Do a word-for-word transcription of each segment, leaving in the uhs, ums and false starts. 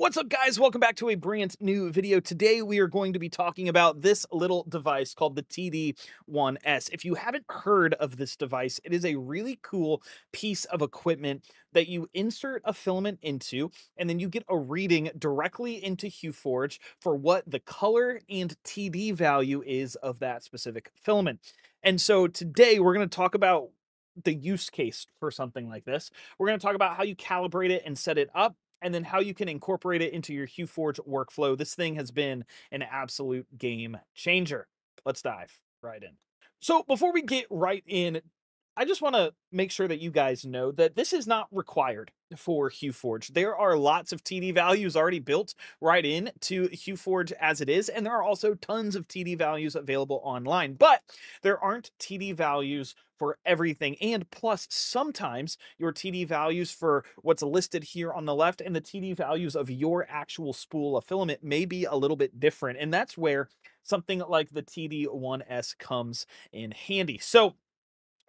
What's up, guys? Welcome back to a brand new video. Today, we are going to be talking about this little device called the T D one S. If you haven't heard of this device, it is a really cool piece of equipment that you insert a filament into, and then you get a reading directly into HueForge for what the color and T D value is of that specific filament. And so today, we're going to talk about the use case for something like this. We're going to talk about how you calibrate it and set it up, and then how you can incorporate it into your HueForge workflow. This thing has been an absolute game changer. Let's dive right in. So before we get right in, I just want to make sure that you guys know that this is not required for HueForge. There are lots of T D values already built right in to HueForge as it is, and there are also tons of T D values available online, but there aren't T D values for everything. And plus, sometimes your T D values for what's listed here on the left and the T D values of your actual spool of filament may be a little bit different, and that's where something like the T D one S comes in handy. So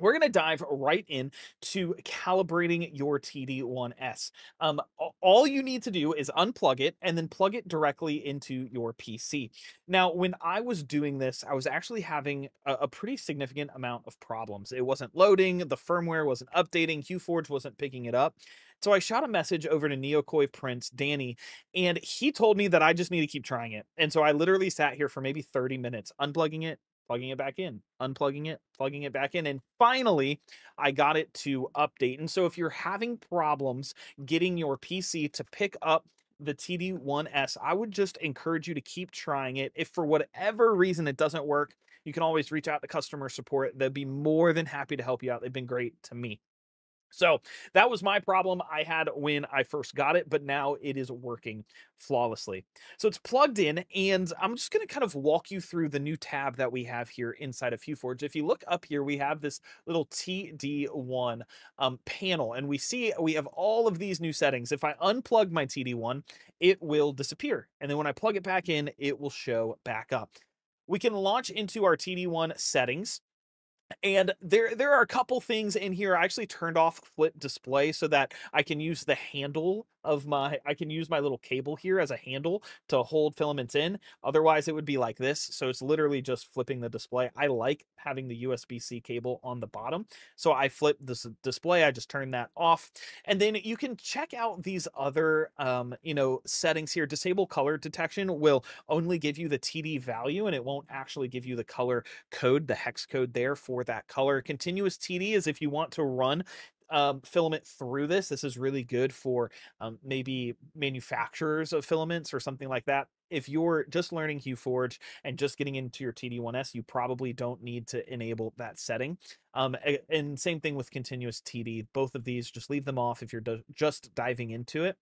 we're going to dive right in to calibrating your T D one S. Um, all you need to do is unplug it and then plug it directly into your P C. Now, when I was doing this, I was actually having a, a pretty significant amount of problems. It wasn't loading. The firmware wasn't updating. HueForge wasn't picking it up. So I shot a message over to Neokoi Prince Danny, and he told me that I just need to keep trying it. And so I literally sat here for maybe thirty minutes, unplugging it, plugging it back in, unplugging it, plugging it back in. And finally, I got it to update. And so if you're having problems getting your P C to pick up the T D one S, I would just encourage you to keep trying it. If for whatever reason it doesn't work, you can always reach out to customer support. They'd be more than happy to help you out. They've been great to me. So that was my problem I had when I first got it, but now it is working flawlessly. So it's plugged in, and I'm just going to kind of walk you through the new tab that we have here inside of HueForge. If you look up here, we have this little T D one um, panel, and we see we have all of these new settings. If I unplug my T D one, it will disappear. And then when I plug it back in, it will show back up. We can launch into our T D one settings. And there, there are a couple things in here. I actually turned off flip display so that I can use the handle of my, I can use my little cable here as a handle to hold filaments in. Otherwise, it would be like this. So it's literally just flipping the display. I like having the U S B C cable on the bottom. So I flip this display. I just turn that off. And then you can check out these other, um, you know, settings here. Disable color detection will only give you the T D value, and it won't actually give you the color code, the hex code there for that color. Continuous T D is if you want to run Um, filament through this. This is really good for um, maybe manufacturers of filaments or something like that. If you're just learning HueForge and just getting into your T D one S, you probably don't need to enable that setting. Um, and same thing with continuous T D. Both of these, just leave them off if you're just diving into it.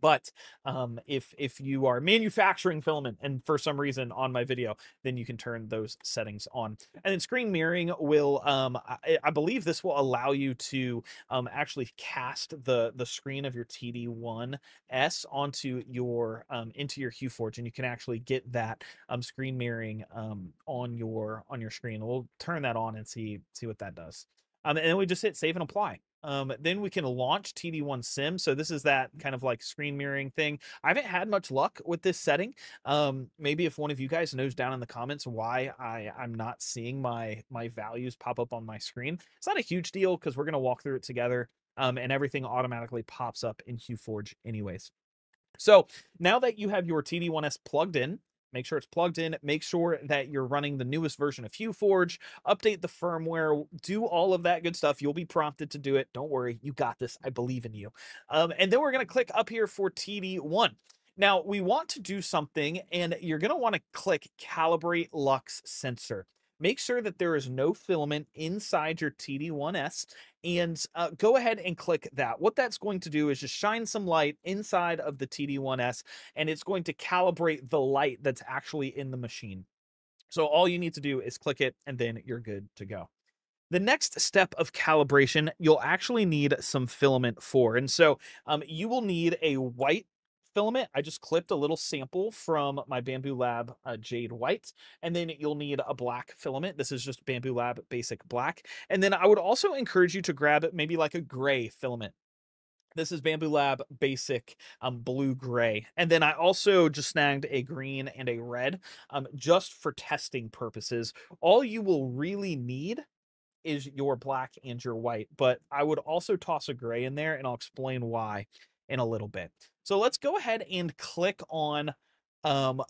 But um, if if you are manufacturing filament, and for some reason on my video, then you can turn those settings on. And then screen mirroring will, um, I, I believe this will allow you to um, actually cast the the screen of your T D one S onto your um, into your HueForge, and you can actually get that um, screen mirroring um, on your on your screen. We'll turn that on and see see what that does. Um, and then we just hit save and apply. Um, then we can launch T D one Sim. So this is that kind of like screen mirroring thing. I haven't had much luck with this setting. Um, maybe if one of you guys knows down in the comments why I, I'm not seeing my, my values pop up on my screen. It's not a huge deal because we're going to walk through it together, um, and everything automatically pops up in HueForge anyways. So now that you have your T D one S plugged in, make sure it's plugged in. Make sure that you're running the newest version of HueForge. Update the firmware. Do all of that good stuff. You'll be prompted to do it. Don't worry. You got this. I believe in you. Um, and then we're going to click up here for T D one. Now, we want to do something, and you're going to want to click Calibrate Lux Sensor. Make sure that there is no filament inside your T D one S, and uh, go ahead and click that. What that's going to do is just shine some light inside of the T D one S, and it's going to calibrate the light that's actually in the machine. So all you need to do is click it, and then you're good to go. The next step of calibration, you'll actually need some filament for. And so um, you will need a white filament. I just clipped a little sample from my Bambu Lab uh, Jade White, and then you'll need a black filament. This is just Bambu Lab Basic Black. And then I would also encourage you to grab maybe like a gray filament. This is Bambu Lab Basic um, blue-gray. And then I also just snagged a green and a red um, just for testing purposes. All you will really need is your black and your white, but I would also toss a gray in there, and I'll explain why in a little bit. So let's go ahead and click on um,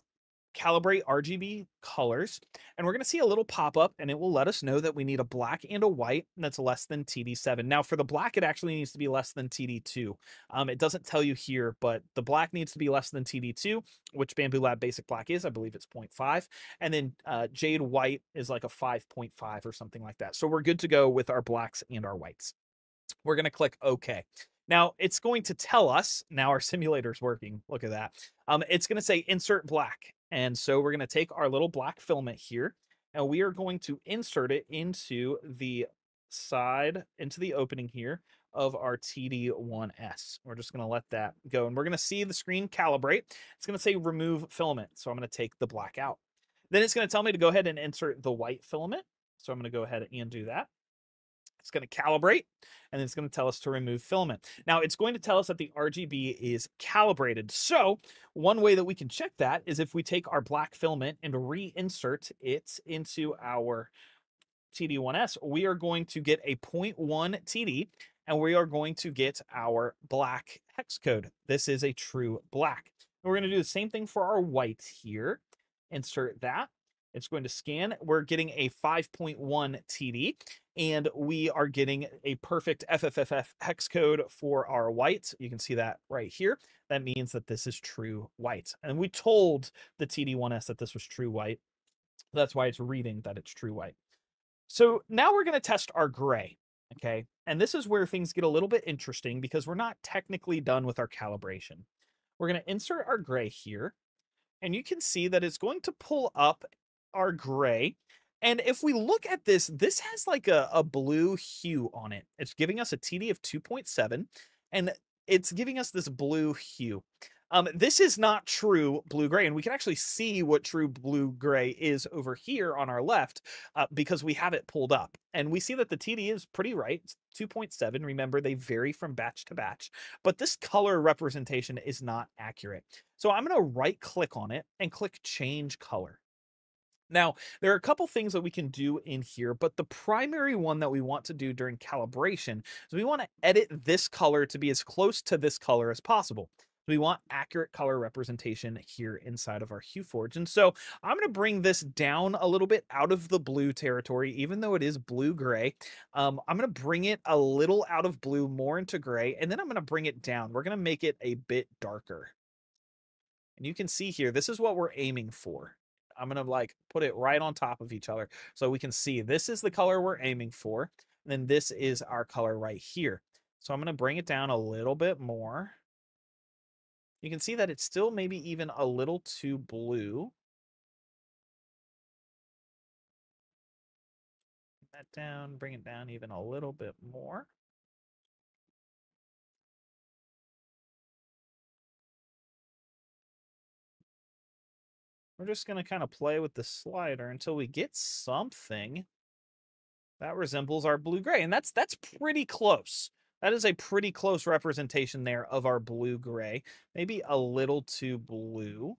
Calibrate R G B Colors, and we're going to see a little pop-up, and it will let us know that we need a black and a white, and that's less than T D seven. Now, for the black, it actually needs to be less than T D two. Um, it doesn't tell you here, but the black needs to be less than T D two, which Bambu Lab Basic Black is. I believe it's zero point five, and then uh, Jade White is like a five point five or something like that. So we're good to go with our blacks and our whites. We're going to click OK. Now, it's going to tell us, now our simulator's working, look at that. Um, it's going to say insert black. And so we're going to take our little black filament here, and we are going to insert it into the side, into the opening here of our T D one S. We're just going to let that go, and we're going to see the screen calibrate. It's going to say remove filament, so I'm going to take the black out. Then it's going to tell me to go ahead and insert the white filament, so I'm going to go ahead and do that. It's going to calibrate, and it's going to tell us to remove filament. Now, it's going to tell us that the R G B is calibrated. So one way that we can check that is if we take our black filament and reinsert it into our T D one S, we are going to get a zero point one T D, and we are going to get our black hex code. This is a true black. And we're going to do the same thing for our white here. Insert that. It's going to scan. We're getting a five point one T D, and we are getting a perfect F F F F hex code for our white. You can see that right here. That means that this is true white. And we told the T D one S that this was true white. That's why it's reading that it's true white. So now we're going to test our gray. Okay. And this is where things get a little bit interesting because we're not technically done with our calibration. We're going to insert our gray here, and you can see that it's going to pull up our gray. And if we look at this, this has like a, a blue hue on it. It's giving us a T D of two point seven, and it's giving us this blue hue. Um, this is not true blue-gray, and we can actually see what true blue-gray is over here on our left uh, because we have it pulled up. And we see that the T D is pretty right, two point seven. Remember, they vary from batch to batch, but this color representation is not accurate. So I'm going to right-click on it and click Change Color. Now, there are a couple things that we can do in here, but the primary one that we want to do during calibration is we want to edit this color to be as close to this color as possible. We want accurate color representation here inside of our HueForge. And so I'm going to bring this down a little bit out of the blue territory, even though it is blue-gray. Um, I'm going to bring it a little out of blue, more into gray, and then I'm going to bring it down. We're going to make it a bit darker. And you can see here, this is what we're aiming for. I'm going to like put it right on top of each other so we can see this is the color we're aiming for. And then this is our color right here. So I'm going to bring it down a little bit more. You can see that it's still maybe even a little too blue. That down, bring it down even a little bit more. We're just going to kind of play with the slider until we get something that resembles our blue-gray. And that's that's pretty close. That is a pretty close representation there of our blue-gray. Maybe a little too blue.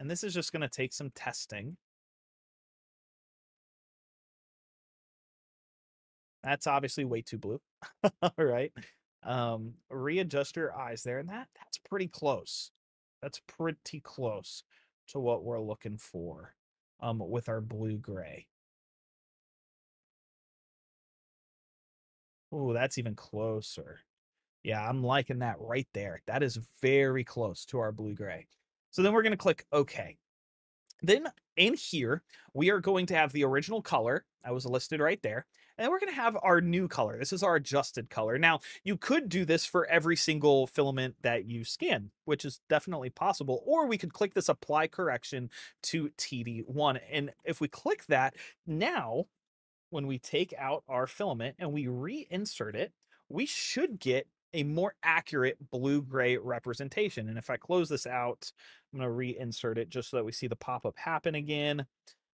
And this is just going to take some testing. That's obviously way too blue. All right. Um, readjust your eyes there, and that that's pretty close. That's pretty close to what we're looking for um, with our blue-gray. Oh, that's even closer. Yeah, I'm liking that right there. That is very close to our blue-gray. So then we're going to click OK. Then in here, we are going to have the original color that was listed right there. And then we're going to have our new color. This is our adjusted color. Now, you could do this for every single filament that you scan, which is definitely possible. Or we could click this apply correction to T D one. And if we click that, now when we take out our filament and we reinsert it, we should get a more accurate blue-gray representation. And if I close this out, I'm going to reinsert it just so that we see the pop-up happen again.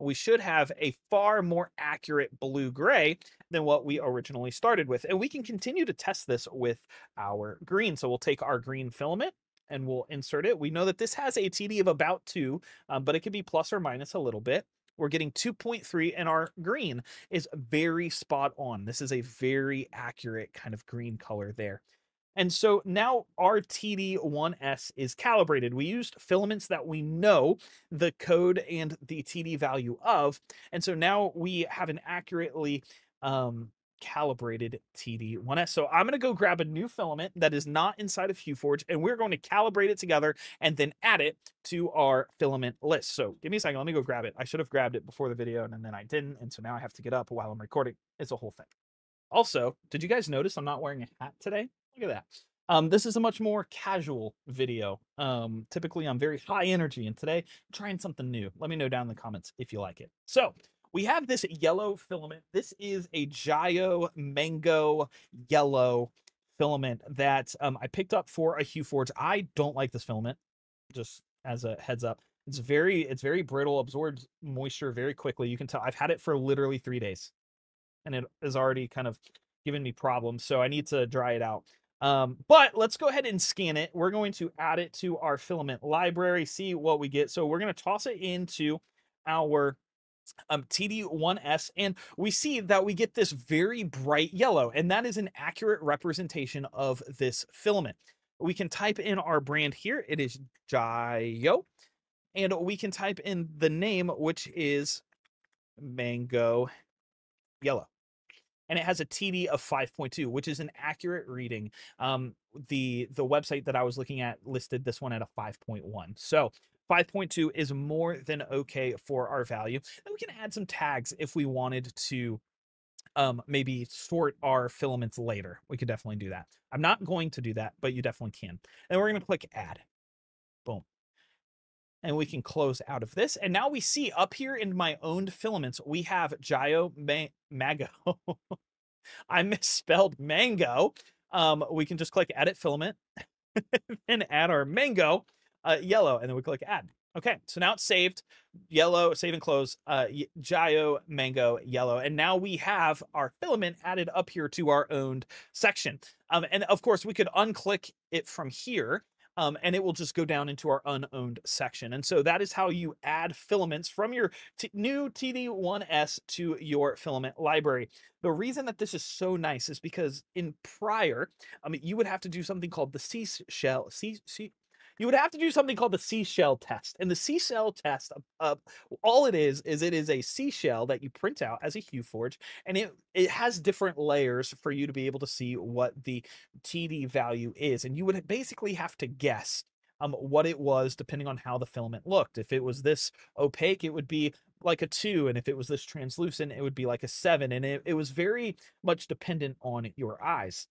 we should have a far more accurate blue-gray than what we originally started with. And we can continue to test this with our green. So we'll take our green filament and we'll insert it. We know that this has a T D of about two, um, but it could be plus or minus a little bit. We're getting two point three, and our green is very spot on. This is a very accurate kind of green color there. And so now our T D one S is calibrated. We used filaments that we know the code and the T D value of. And so now we have an accurately um, calibrated T D one S. So I'm going to go grab a new filament that is not inside of HueForge, and we're going to calibrate it together and then add it to our filament list. So give me a second. Let me go grab it. I should have grabbed it before the video, and then I didn't. And so now I have to get up while I'm recording. It's a whole thing. Also, did you guys notice I'm not wearing a hat today? Look at that. Um, this is a much more casual video. Um, typically, I'm very high energy, and today I'm trying something new. Let me know down in the comments if you like it. So we have this yellow filament. This is a Jayo mango yellow filament that um, I picked up for a HueForge. I don't like this filament, just as a heads up. It's very, it's very brittle, absorbs moisture very quickly. You can tell I've had it for literally three days, and it is already kind of giving me problems, so I need to dry it out. Um, but let's go ahead and scan it. We're going to add it to our filament library, see what we get. So we're going to toss it into our um, T D one S, and we see that we get this very bright yellow, and that is an accurate representation of this filament. We can type in our brand here. It is Jayo, and we can type in the name, which is Mango Yellow. And it has a T D of five point two, which is an accurate reading. Um, the, the website that I was looking at listed this one at a five point one. So five point two is more than okay for our value. And we can add some tags if we wanted to um, maybe sort our filaments later. We could definitely do that. I'm not going to do that, but you definitely can. And we're going to click Add. Boom. And we can close out of this. And now we see up here in my owned filaments, we have Jayo Ma Mago. I misspelled mango. Um, we can just click Edit Filament and add our mango uh, yellow. And then we click Add. Okay, so now it's saved. Yellow, save and close, uh, Jayo Mango Yellow. And now we have our filament added up here to our owned section. Um, and of course, we could unclick it from here. Um, and it will just go down into our unowned section. And so that is how you add filaments from your new T D one S to your filament library. The reason that this is so nice is because in prior, I mean, you would have to do something called the seashell, sea, sea, you would have to do something called the seashell test. And the seashell test, uh, all it is, is it is a seashell that you print out as a HueForge, and it, it has different layers for you to be able to see what the T D value is. And you would basically have to guess um, what it was depending on how the filament looked. If it was this opaque, it would be like a two. And if it was this translucent, it would be like a seven. And it, it was very much dependent on your eyes.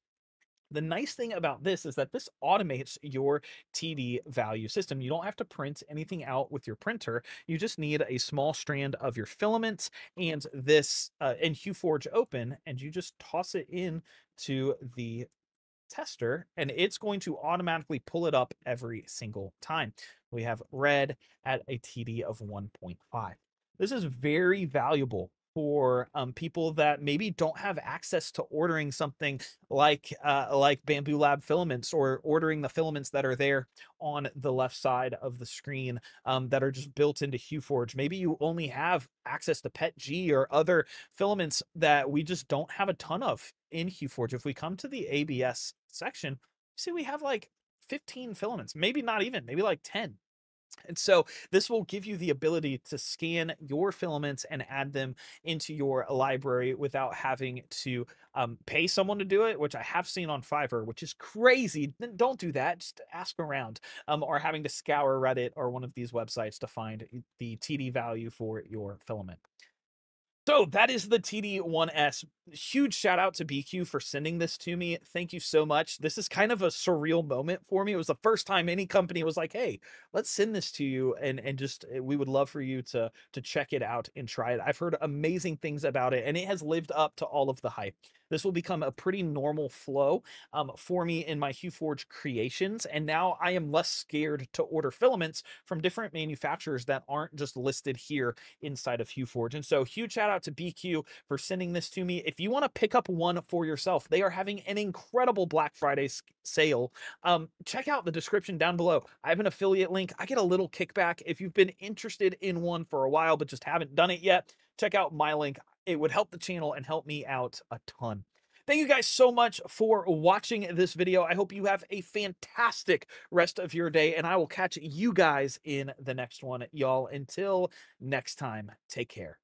The nice thing about this is that this automates your T D value system. You don't have to print anything out with your printer. You just need a small strand of your filaments and this uh, and HueForge open, and you just toss it in to the tester, and it's going to automatically pull it up every single time. We have red at a T D of one point five. This is very valuable for um, people that maybe don't have access to ordering something like uh, like Bambu Lab filaments, or ordering the filaments that are there on the left side of the screen um, that are just built into HueForge. Maybe you only have access to P E T G or other filaments that we just don't have a ton of in HueForge. If we come to the A B S section, see we have like fifteen filaments, maybe not even, maybe like ten. And so this will give you the ability to scan your filaments and add them into your library without having to um, pay someone to do it, which I have seen on Fiverr, which is crazy. Don't do that. Just ask around, um, or having to scour Reddit or one of these websites to find the T D value for your filament. So that is the T D one S. Huge shout out to B Q for sending this to me. Thank you so much. This is kind of a surreal moment for me. It was the first time any company was like, hey, let's send this to you. And, and just, we would love for you to, to check it out and try it. I've heard amazing things about it, and it has lived up to all of the hype. this will become a pretty normal flow um, for me in my HueForge creations. And now I am less scared to order filaments from different manufacturers that aren't just listed here inside of HueForge. And so huge shout out to B Q for sending this to me. If you want to pick up one for yourself, they are having an incredible Black Friday sale. Um, check out the description down below. I have an affiliate link. I get a little kickback. If you've been interested in one for a while, but just haven't done it yet, check out my link. It would help the channel and help me out a ton. Thank you guys so much for watching this video. I hope you have a fantastic rest of your day, and I will catch you guys in the next one. Y'all, until next time, take care.